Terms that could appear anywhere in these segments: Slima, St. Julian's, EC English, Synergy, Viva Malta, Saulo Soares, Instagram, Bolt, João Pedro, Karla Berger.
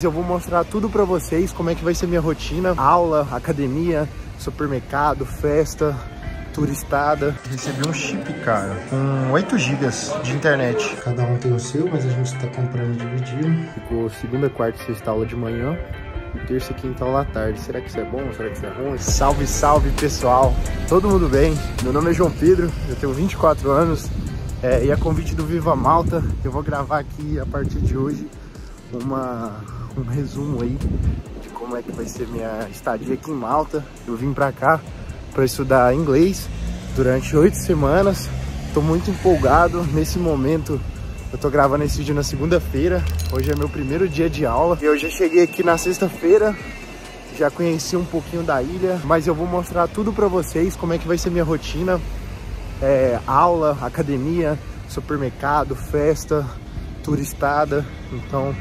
Eu vou mostrar tudo pra vocês, como é que vai ser minha rotina, aula, academia, supermercado, festa, turistada. Recebi um chip, cara, com 8 GB de internet. Cada um tem o seu, mas a gente tá comprando dividido. Ficou segunda, quarta e sexta aula de manhã, e terça e quinta aula à tarde. Será que isso é bom? Será que isso é ruim? Salve, salve, pessoal! Todo mundo bem? Meu nome é João Pedro, eu tenho 24 anos, e a convite do Viva Malta, eu vou gravar aqui, a partir de hoje, um resumo aí de como é que vai ser minha estadia aqui em Malta. Eu vim pra cá para estudar inglês durante 8 semanas. Tô muito empolgado. Nesse momento eu tô gravando esse vídeo na segunda-feira. Hoje é meu primeiro dia de aula. Eu já cheguei aqui na sexta-feira, já conheci um pouquinho da ilha, mas eu vou mostrar tudo pra vocês, como é que vai ser minha rotina, aula, academia, supermercado, festa, turistada. Então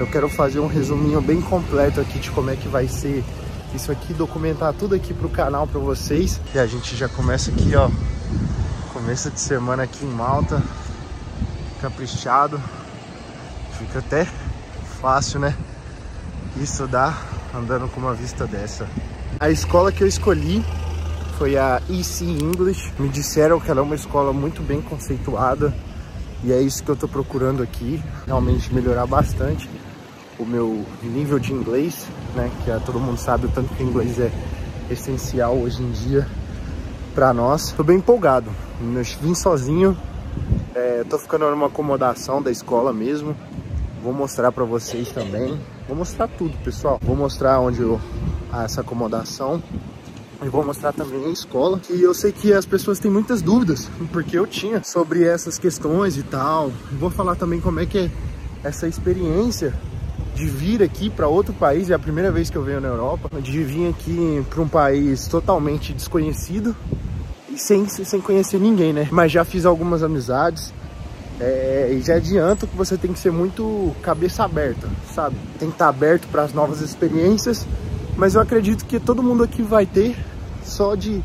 eu quero fazer um resuminho bem completo aqui de como é que vai ser isso aqui, documentar tudo aqui pro canal pra vocês. E a gente já começa aqui, ó, começo de semana aqui em Malta, caprichado. Fica até fácil, né, estudar andando com uma vista dessa. A escola que eu escolhi foi a EC English. Me disseram que ela é uma escola muito bem conceituada, e é isso que eu tô procurando aqui, realmente melhorar bastante o meu nível de inglês, né? Que todo mundo sabe o tanto que o inglês é essencial hoje em dia para nós. Tô bem empolgado, eu vim sozinho, tô ficando numa acomodação da escola mesmo. Vou mostrar para vocês também, vou mostrar tudo, pessoal. Vou mostrar onde essa acomodação, e vou mostrar também a escola. E eu sei que as pessoas têm muitas dúvidas, porque eu tinha, sobre essas questões e tal. Vou falar também como é que é essa experiência de vir aqui para outro país. É a primeira vez que eu venho na Europa, de vir aqui para um país totalmente desconhecido e sem conhecer ninguém, né? Mas já fiz algumas amizades, e já adianto que você tem que ser muito cabeça aberta, sabe? Tem que estar aberto para as novas experiências. Mas eu acredito que todo mundo aqui vai ter, só de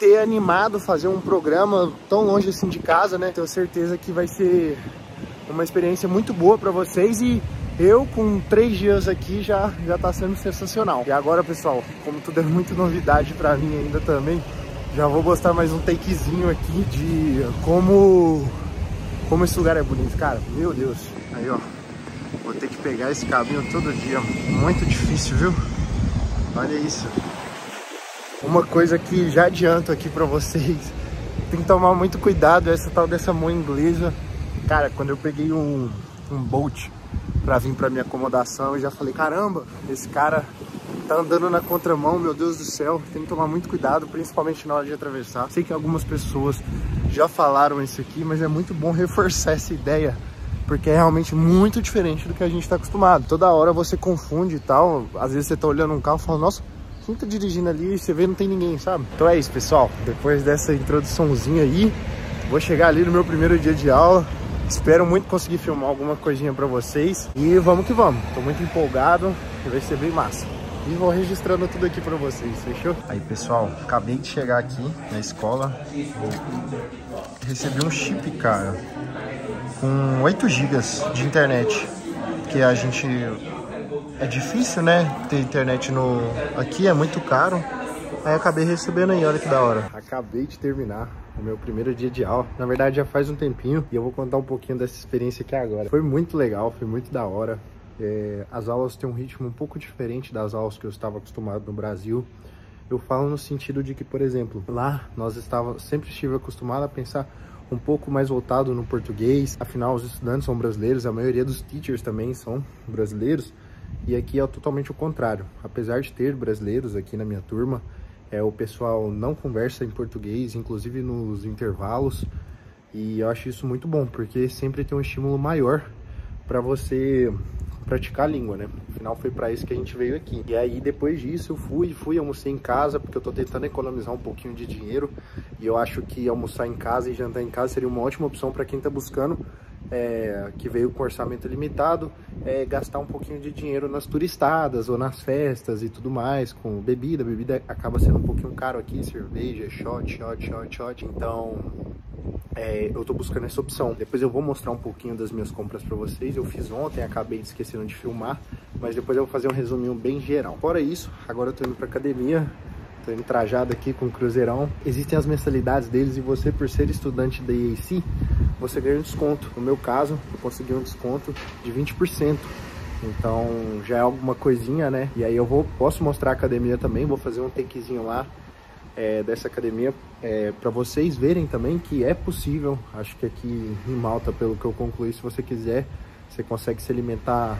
ter animado fazer um programa tão longe assim de casa, né? Tenho certeza que vai ser uma experiência muito boa para vocês, e eu com 3 dias aqui já tá sendo sensacional. E agora, pessoal, como tudo é muito novidade para mim ainda também, já vou postar mais um takezinho aqui de como esse lugar é bonito, cara. Meu Deus, aí ó, vou ter que pegar esse caminho todo dia, muito difícil, viu? Olha isso. Uma coisa que já adianto aqui pra vocês, tem que tomar muito cuidado, essa tal dessa mão inglesa. Cara, quando eu peguei um Bolt pra vir pra minha acomodação, eu já falei, caramba, esse cara tá andando na contramão, meu Deus do céu. Tem que tomar muito cuidado, principalmente na hora de atravessar. Sei que algumas pessoas já falaram isso aqui, mas é muito bom reforçar essa ideia, porque é realmente muito diferente do que a gente tá acostumado. Toda hora você confunde e tal. Às vezes você tá olhando um carro e fala, nossa, quem tá dirigindo ali? E você vê, não tem ninguém, sabe? Então é isso, pessoal. Depois dessa introduçãozinha aí, vou chegar ali no meu primeiro dia de aula. Espero muito conseguir filmar alguma coisinha pra vocês. E vamos que vamos. Tô muito empolgado, vai ser bem massa. E vou registrando tudo aqui pra vocês, fechou? Aí, pessoal, acabei de chegar aqui na escola. Recebi um chip, cara, com 8 GB de internet, que a gente... é difícil, né, ter internet aqui, é muito caro. Aí eu acabei recebendo aí, olha que da hora. Acabei de terminar o meu primeiro dia de aula, na verdade já faz um tempinho, e eu vou contar um pouquinho dessa experiência aqui agora. Foi muito legal, foi muito da hora. As aulas têm um ritmo um pouco diferente das aulas que eu estava acostumado no Brasil. Eu falo no sentido de que, por exemplo, lá sempre estive acostumado a pensar um pouco mais voltado no português. Afinal, os estudantes são brasileiros, a maioria dos teachers também são brasileiros. E aqui é totalmente o contrário. Apesar de ter brasileiros aqui na minha turma, o pessoal não conversa em português, inclusive nos intervalos. E eu acho isso muito bom, porque sempre tem um estímulo maior para você praticar a língua, né? Afinal, foi para isso que a gente veio aqui. E aí, depois disso, eu fui almoçar em casa, porque eu tô tentando economizar um pouquinho de dinheiro, e eu acho que almoçar em casa e jantar em casa seria uma ótima opção para quem tá buscando, que veio com orçamento limitado, gastar um pouquinho de dinheiro nas turistadas ou nas festas e tudo mais, com bebida. Bebida acaba sendo um pouquinho caro aqui, cerveja, shot, então... eu tô buscando essa opção. Depois eu vou mostrar um pouquinho das minhas compras pra vocês. Eu fiz ontem, acabei esquecendo de filmar, mas depois eu vou fazer um resuminho bem geral. Fora isso, agora eu tô indo pra academia, tô indo trajado aqui com o cruzeirão. Existem as mensalidades deles e você, por ser estudante da EC, você ganha um desconto. No meu caso, eu consegui um desconto de 20%. Então já é alguma coisinha, né? E aí eu posso mostrar a academia também, vou fazer um takezinho lá dessa academia para vocês verem também que é possível. Acho que aqui em Malta, pelo que eu concluí, se você quiser, você consegue se alimentar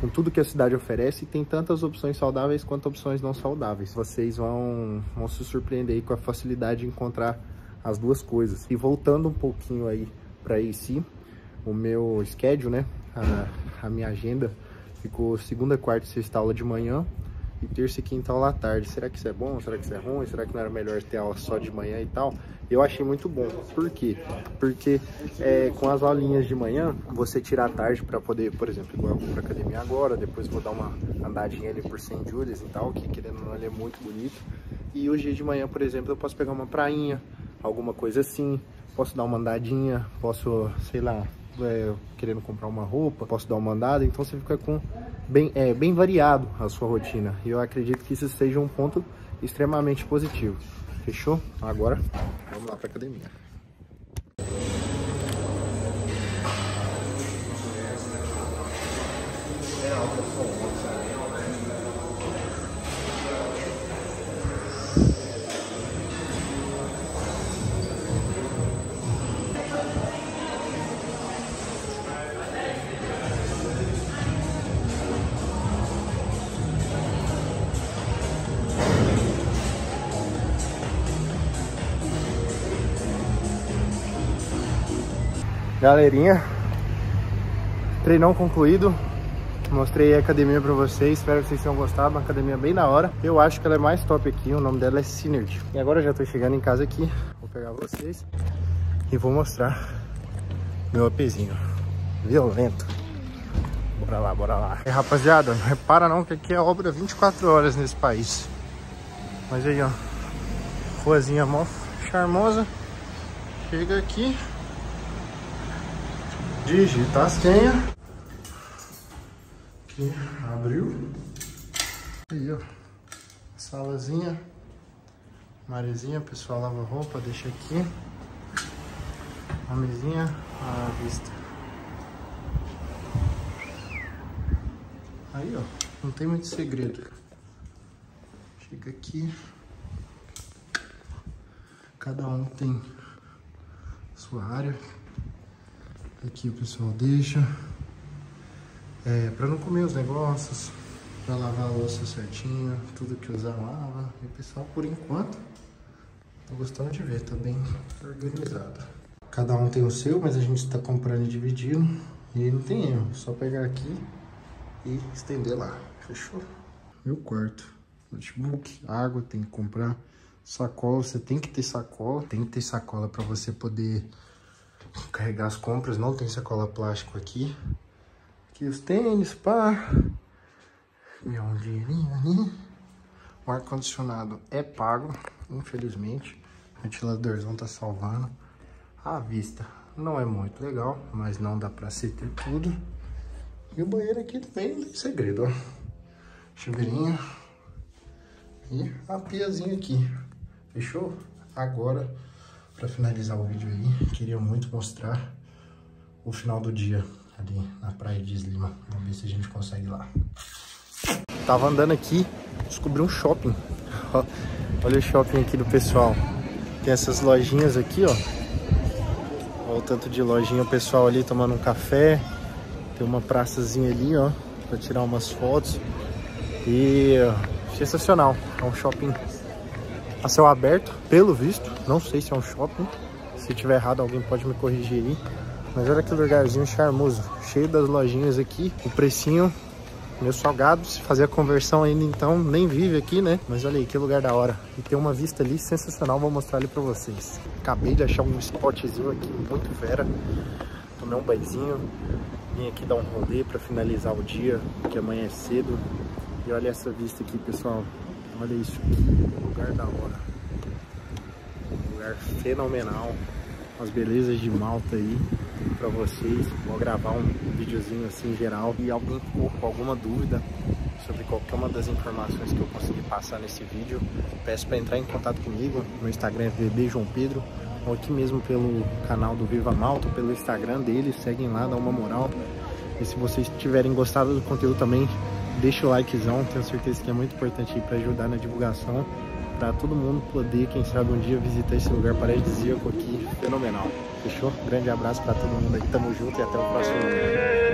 com tudo que a cidade oferece, e tem tantas opções saudáveis quanto opções não saudáveis. Vocês vão se surpreender aí com a facilidade de encontrar as duas coisas. E voltando um pouquinho aí para EC, o meu schedule, né? A minha agenda ficou segunda, quarta e sexta aula de manhã e terça e quinta aula à tarde. Será que isso é bom? Será que isso é ruim? Será que não era melhor ter aula só de manhã e tal? Eu achei muito bom. Por quê? Porque com as aulinhas de manhã, você tira a tarde para poder, por exemplo, igual eu vou pra academia agora, depois vou dar uma andadinha ali por St. Julian's e tal, que querendo ou não, ele é muito bonito. E hoje de manhã, por exemplo, eu posso pegar uma prainha, alguma coisa assim, posso dar uma andadinha, posso, sei lá, querendo comprar uma roupa, posso dar uma andada. Então você fica com bem variado a sua rotina, e eu acredito que isso seja um ponto extremamente positivo. Fechou? Agora vamos lá para academia. Galerinha, treinão concluído, mostrei a academia pra vocês, espero que vocês tenham gostado. Uma academia bem da hora, eu acho que ela é mais top aqui, o nome dela é Synergy. E agora eu já tô chegando em casa aqui, vou pegar vocês e vou mostrar meu apezinho violento. Bora lá, bora lá. E rapaziada, não repara não que aqui é obra 24 horas nesse país. Mas aí ó, ruazinha mó charmosa, chega aqui, digita a senha, aqui, abriu, aí ó, salazinha, marezinha, pessoal lava roupa, deixa aqui, a mesinha à vista, aí ó, não tem muito segredo, chega aqui, cada um tem sua área. Aqui o pessoal deixa para não comer os negócios, para lavar a louça certinho, tudo que usar lava. E o pessoal, por enquanto, tô gostando de ver, tá bem organizado. Cada um tem o seu, mas a gente está comprando e dividindo, e não tem erro, só pegar aqui e estender lá. Fechou? Meu quarto, notebook, água, tem que comprar, sacola, você tem que ter sacola para você poder carregar as compras, não tem sacola plástico aqui. Aqui os tênis, pá. E um dinheirinho ali. O ar-condicionado é pago, infelizmente. O ventiladorzão tá salvando. A vista não é muito legal, mas não dá pra se ter tudo. E o banheiro aqui também não tem segredo, ó. Chuveirinho. E a piazinha aqui. Fechou? Agora, para finalizar o vídeo aí, queria muito mostrar o final do dia ali na praia de Slima. Vamos ver se a gente consegue ir lá. Tava andando aqui, descobri um shopping. Olha o shopping aqui do pessoal. Tem essas lojinhas aqui, ó. Olha o tanto de lojinha, o pessoal ali tomando um café. Tem uma praçazinha ali, ó, para tirar umas fotos. E sensacional. É um shopping a céu aberto, pelo visto. Não sei se é um shopping, se tiver errado alguém pode me corrigir aí, mas olha que lugarzinho charmoso, cheio das lojinhas aqui. O precinho, meu salgado, se fazer a conversão ainda, então nem vive aqui, né? Mas olha aí que lugar da hora, e tem uma vista ali sensacional, vou mostrar ali pra vocês. Acabei de achar um spotzinho aqui muito fera, tomei um banhozinho, vim aqui dar um rolê pra finalizar o dia, porque amanhã é cedo. E olha essa vista aqui, pessoal, olha isso aqui, lugar da hora, fenomenal, as belezas de Malta aí. para vocês. Vou gravar um videozinho assim geral, e alguém ficou com alguma dúvida sobre qualquer uma das informações que eu consegui passar nesse vídeo, peço para entrar em contato comigo. Meu Instagram é @joaopedro, ou aqui mesmo pelo canal do Viva Malta, pelo Instagram deles, seguem lá, dá uma moral. E se vocês tiverem gostado do conteúdo também, deixa o likezão, tenho certeza que é muito importante para ajudar na divulgação, para todo mundo poder, quem sabe um dia, visitar esse lugar paradisíaco aqui, fenomenal. Fechou? Grande abraço para todo mundo aí, tamo junto e até o próximo vídeo.